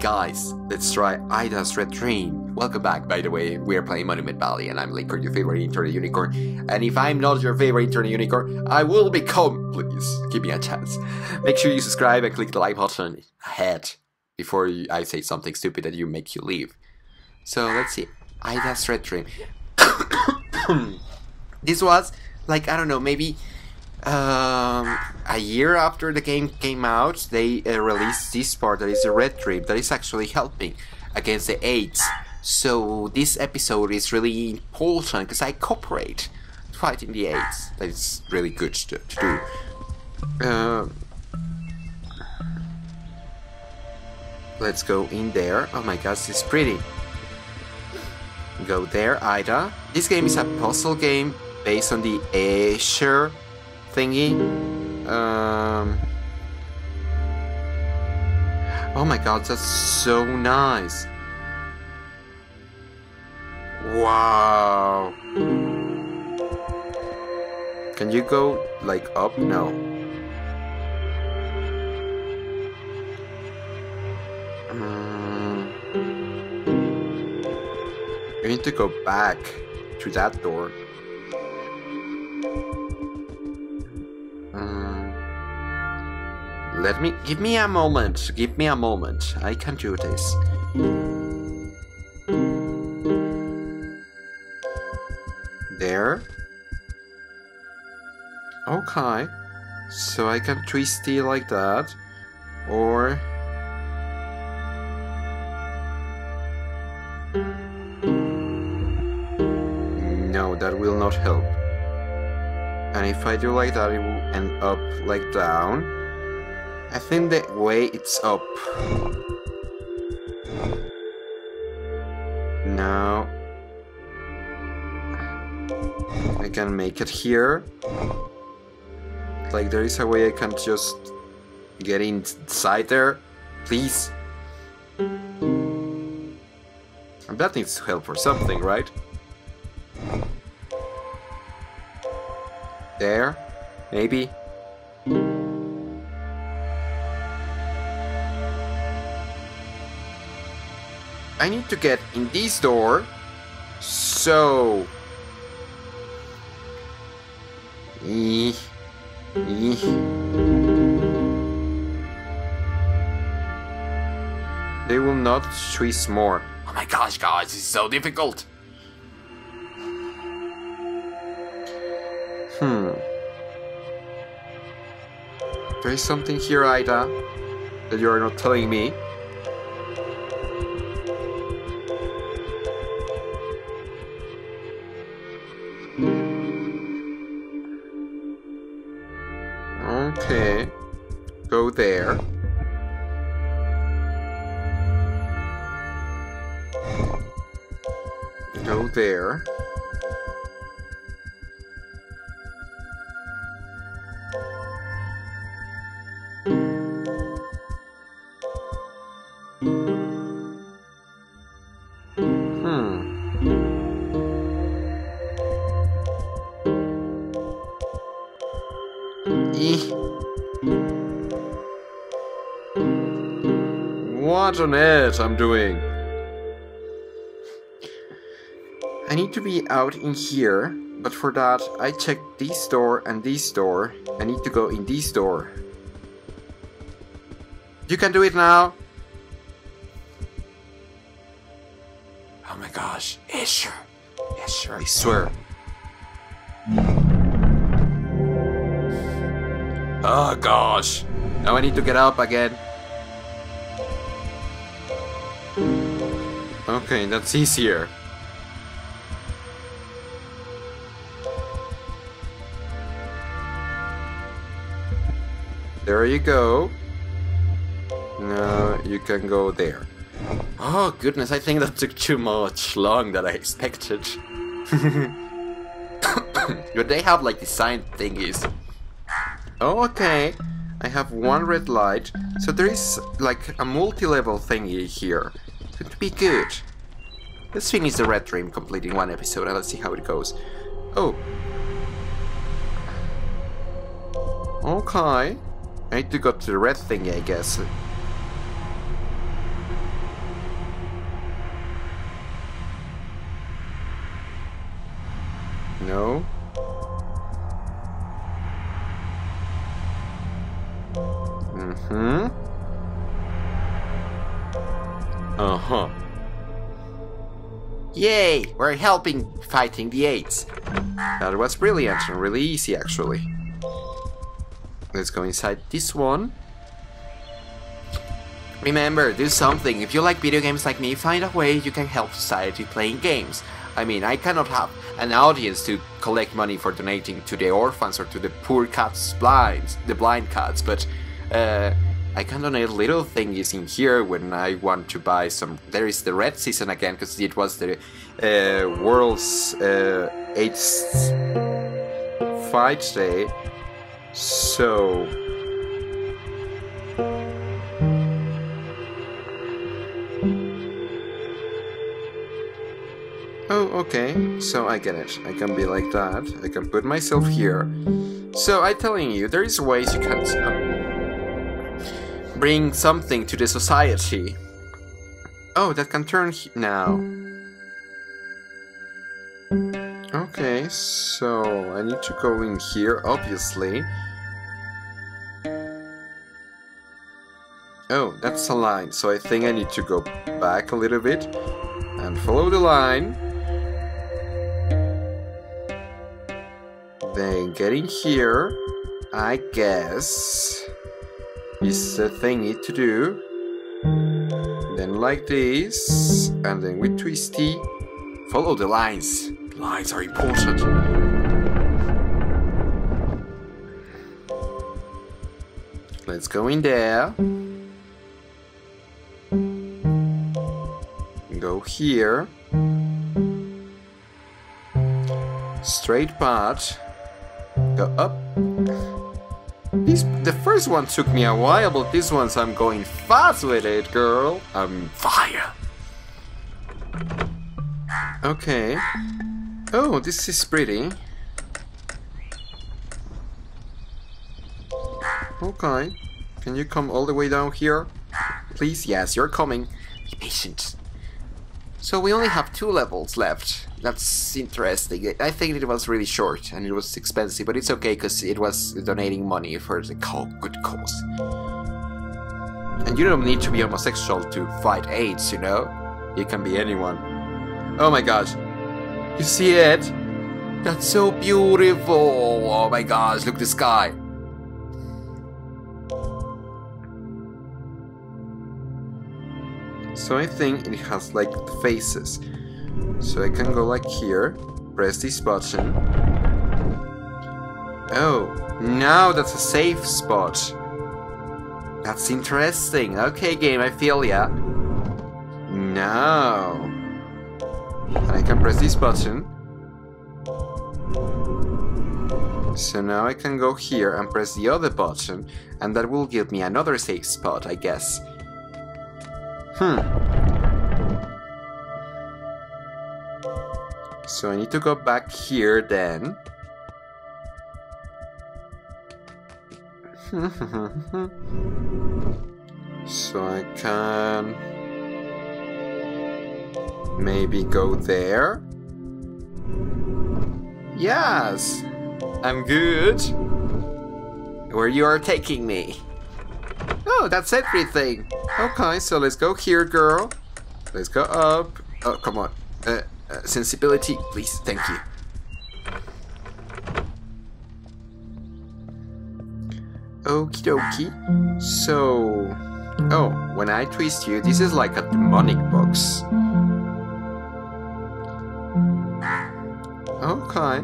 guys, let's try Ida's Red Dream. Welcome back, by the way. We are playing Monument Valley, and I'm Linkard, your favorite internet unicorn. And if I'm not your favorite internet unicorn, I will become. Please, give me a chance. Make sure you subscribe and click the like button ahead before I say something stupid that you make you leave. So let's see. Ida's Red Dream. This was, like, I don't know, maybe a year after the game came out, they released this part that is a Red Dream that is actually helping against the AIDS. So this episode is really important because I cooperate fighting the AIDS. That is really good to do. Let's go in there. Oh my gosh, this is pretty. Go there, Ida. This game is a puzzle game based on the Escher thingy. Oh my god, that's so nice. Wow. Can you go, like, up? No. I need to go back to that door. Give me a moment. Give me a moment. I can do this. There. Okay. So I can twisty like that, or. No, that will not help. And if I do like that, it will end up like down. I think the way it's up. Now I can make it here. Like, there is a way I can just get inside there. Please. And that needs to help for something, right? There, maybe. I need to get in this door, so. They will not twist more. Oh my gosh, guys, this is so difficult. There is something here, Ida, that you are not telling me. Okay, go there. Go there. What on earth I'm doing? I need to be out in here, but for that I check this door and this door. I need to go in this door. You can do it now. Oh my gosh, Escher, Escher, I swear. Oh gosh, now I need to get up again. Okay, that's easier. There you go. No, you can go there. Oh goodness, I think that took too much long than I expected. But they have like design thingies. Oh, okay. I have one red light. So there is like a multi-level thingy here. It would be good. Let's finish the Red Dream, completing one episode, and let's see how it goes. Oh. Okay. I need to go to the red thingy, I guess. No? Mm-hmm. Uh-huh. Yay! We're helping fighting the AIDS. That was brilliant and really easy, actually. Let's go inside this one. Remember, do something. If you like video games like me, find a way you can help society playing games. I mean, I cannot have an audience to collect money for donating to the orphans or to the poor cats blinds, the blind cats, but I can donate little thingies in here when I want to buy some. There is the red season again, because it was the world's AIDS fight day, so... Oh, okay, so I get it. I can be like that. I can put myself here. So I'm telling you, there is ways you can bring something to the society. Oh, that can turn now. Okay, so I need to go in here, obviously. Oh, that's a line, so I think I need to go back a little bit and follow the line. Then getting here, I guess, is the thingy to do. Then like this, and then with twisty, follow the lines. Lines are important. Let's go in there. Go here. Straight path. Go up. The first one took me a while, but this one's I'm going fast with it, girl. I'm fire. Okay. Oh, this is pretty. Okay. Can you come all the way down here? Please, yes, you're coming. Be patient. So we only have 2 levels left. That's interesting. I think it was really short and it was expensive, but it's okay because it was donating money for the good cause. And you don't need to be homosexual to fight AIDS, you know? You can be anyone. Oh my gosh. You see it? That's so beautiful. Oh my gosh, look at the sky. So I think it has like faces. So I can go like here, press this button. Oh, now that's a safe spot. That's interesting. Okay, game, I feel ya. Now. And I can press this button. So now I can go here and press the other button, and that will give me another safe spot, I guess. So I need to go back here then. So I can maybe go there. Yes, I'm good. Where you are taking me. Oh, that's everything. Okay, so let's go here, girl. Let's go up. Oh, come on. Sensibility, please. Thank you. Okie dokie. So... Oh, when I twist you, this is like a demonic box. Okay.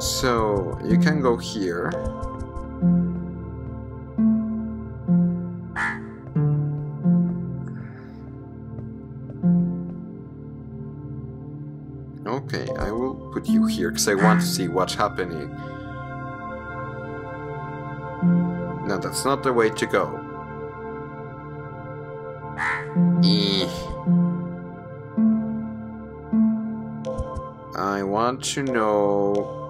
So, you can go here. Okay, I will put you here because I want to see what's happening. No, that's not the way to go. I want to know...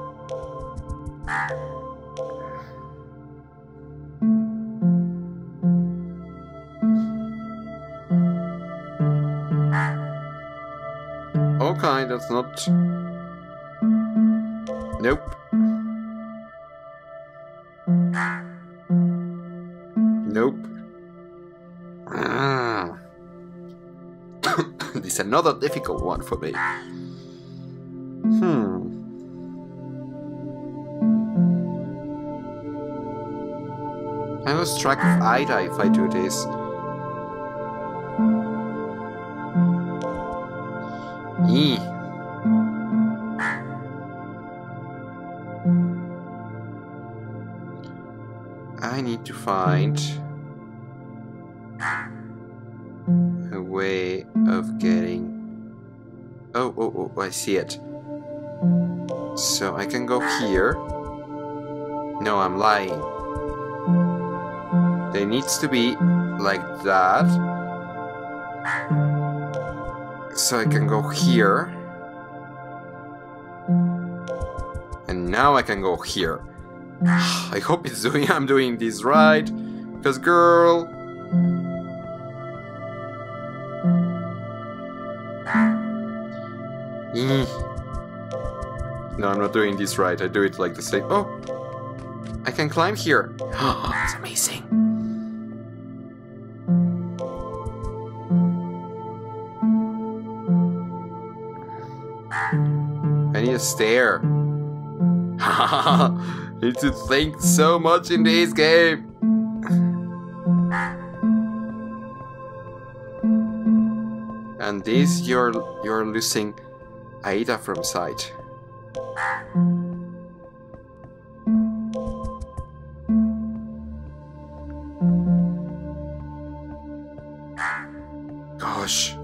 Okay, that's not... Nope. Nope. It's another difficult one for me. I lose track of Ida if I do this. I need to find a way of getting... Oh, I see it. So I can go here. No, I'm lying. There needs to be like that. So I can go here. And now I can go here. I hope it's doing. I'm doing this right. Because girl... No, I'm not doing this right. I do it like the same. Oh! I can climb here. It's amazing. I need a stair. I need to think so much in this game. And this, you're losing Aida from sight. Gosh.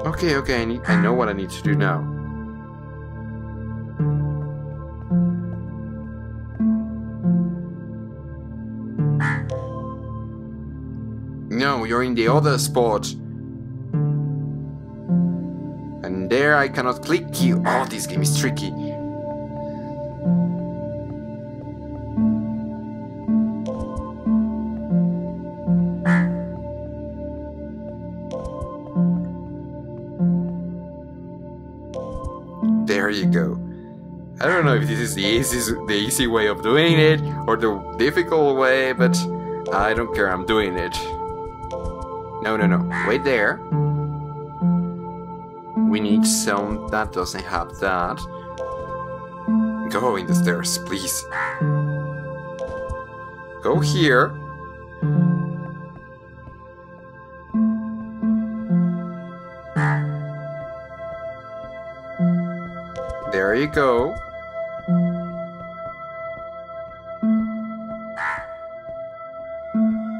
Okay, I know what I need to do now. No, you're in the other spot. And there I cannot click you. Oh, this game is tricky. There you go. I don't know if this is the easy way of doing it or the difficult way, but I don't care, I'm doing it. No. Wait there. We need some that doesn't have that. Go in the stairs, please. Go here. There you go.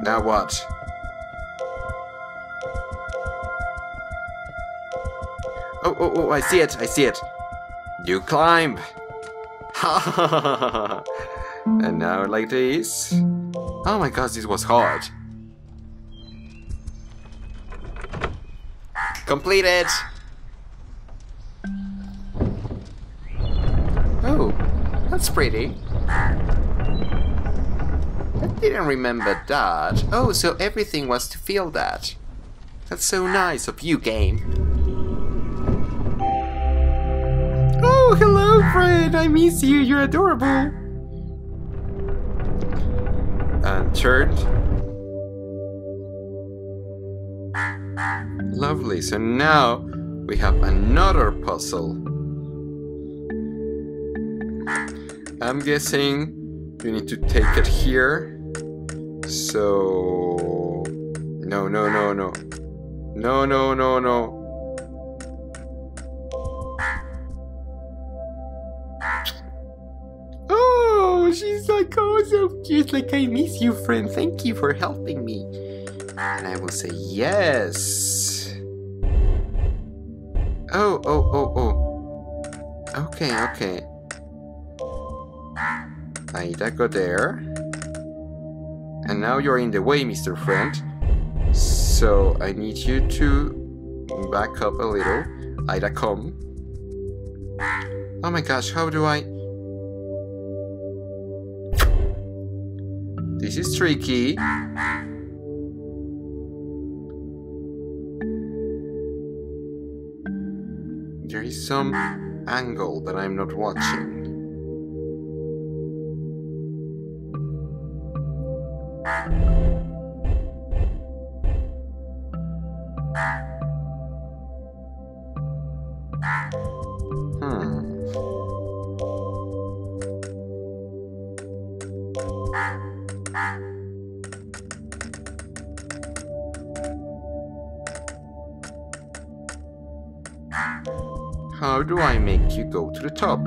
Now what? Oh, I see it. You climb. And now like this. Oh my gosh, this was hard. Completed. Oh, that's pretty. I didn't remember that. Oh, so everything was to feel that. That's so nice of you, game. Oh, hello, friend! I miss you. You're adorable. And turned. Lovely. So now we have another puzzle. I'm guessing you need to take it here. So no. She's like, oh, so cute, like, I miss you, friend, thank you for helping me. And I will say yes. Oh. Okay. Aida, go there. And now you're in the way, Mr. Friend. So I need you to back up a little. Aida, come. Oh my gosh, how do I... This is tricky. There is some angle that I'm not watching. How do I make you go to the top?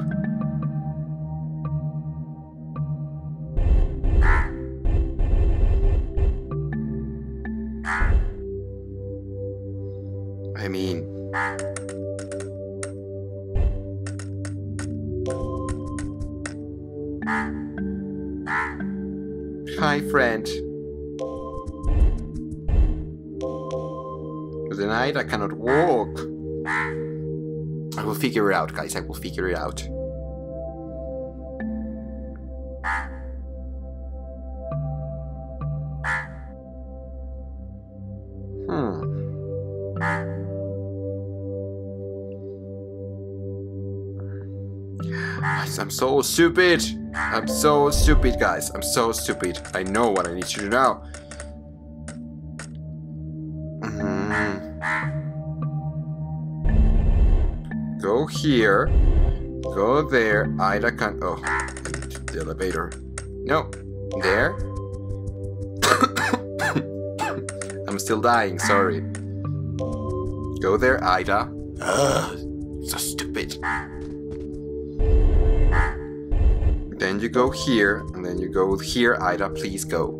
I mean... Hi, friend. Tonight I cannot walk. I will figure it out, guys. I will figure it out. I'm so stupid. I'm so stupid, guys. I'm so stupid. I know what I need to do now. Go here. Go there. Ida can... Oh, I need the elevator. No. There. I'm still dying. Sorry. Go there, Ida. Ugh, so stupid. Then you go here, and then you go here. Ida, please go.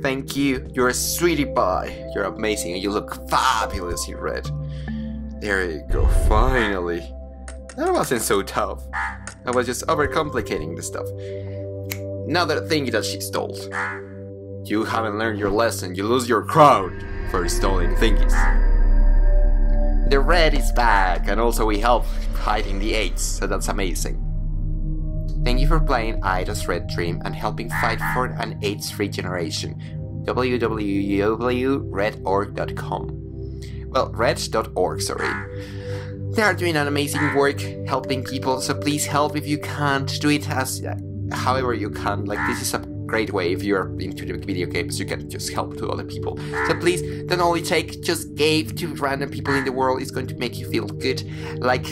Thank you. You're a sweetie pie. You're amazing, and you look fabulous in red. There you go. Finally. That wasn't so tough. I was just overcomplicating the stuff. Another thing that she stole. You haven't learned your lesson. You lose your crown for stealing thingies. The red is back, and also we help hiding the eights, so that's amazing. Thank you for playing Ida's Red Dream and helping fight for an AIDS-free generation. www.redorg.com. Well, red.org, sorry. They are doing an amazing work helping people, so please help if you can't. Do it as however you can. Like, this is a great way if you're into the video games, you can just help to other people. So please, don't only take, just give to random people in the world. It's going to make you feel good, like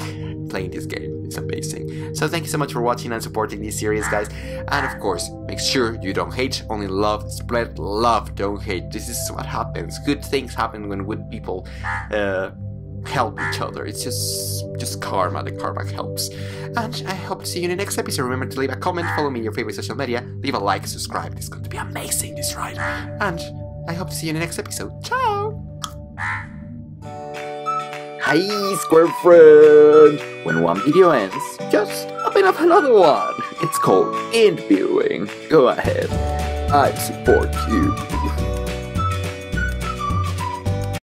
playing this game. It's amazing. So thank you so much for watching and supporting this series, guys. And of course, make sure you don't hate, only love. Spread love, don't hate. This is what happens. Good things happen when good people help each other. It's just karma. The karma helps. And I hope to see you in the next episode. Remember to leave a comment, follow me in your favorite social media, leave a like, subscribe. It's going to be amazing, this ride. And I hope to see you in the next episode. Ciao! Hi, square friend! When one video ends, just open up another one. It's called end viewing. Go ahead. I support you.